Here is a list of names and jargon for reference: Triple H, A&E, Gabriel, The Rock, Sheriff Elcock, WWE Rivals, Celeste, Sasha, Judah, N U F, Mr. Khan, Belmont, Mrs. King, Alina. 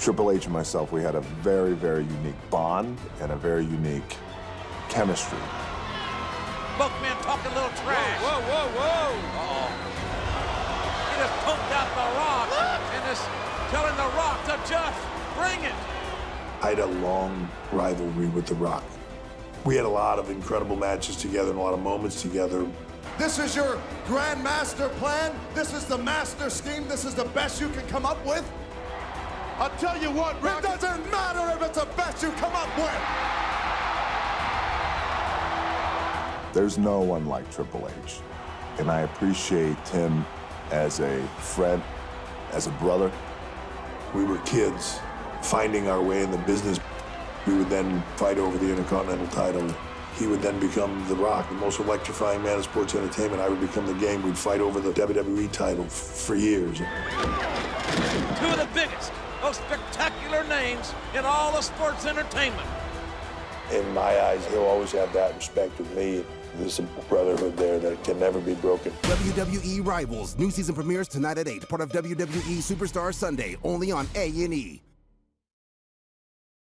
Triple H and myself, we had a very, very unique bond and a very unique chemistry. Both men talking a little trash. Whoa, whoa, whoa, whoa. Uh-oh. He just poked out The Rock. Look! And is telling The Rock to just bring it. I had a long rivalry with The Rock. We had a lot of incredible matches together and a lot of moments together. This is your grand master plan. This is the master scheme. This is the best you can come up with. I'll tell you what, Rock. It doesn't matter if it's the best you come up with. There's no one like Triple H. And I appreciate him as a friend, as a brother. We were kids finding our way in the business. We would then fight over the Intercontinental title. He would then become The Rock, the most electrifying man in sports entertainment. I would become The Game. We'd fight over the WWE title for years. Two of the biggest, most spectacular names in all of sports entertainment. In my eyes, he'll always have that respect with me. There's a brotherhood there that can never be broken. WWE Rivals, new season premieres tonight at 8, part of WWE Superstar Sunday, only on A&E.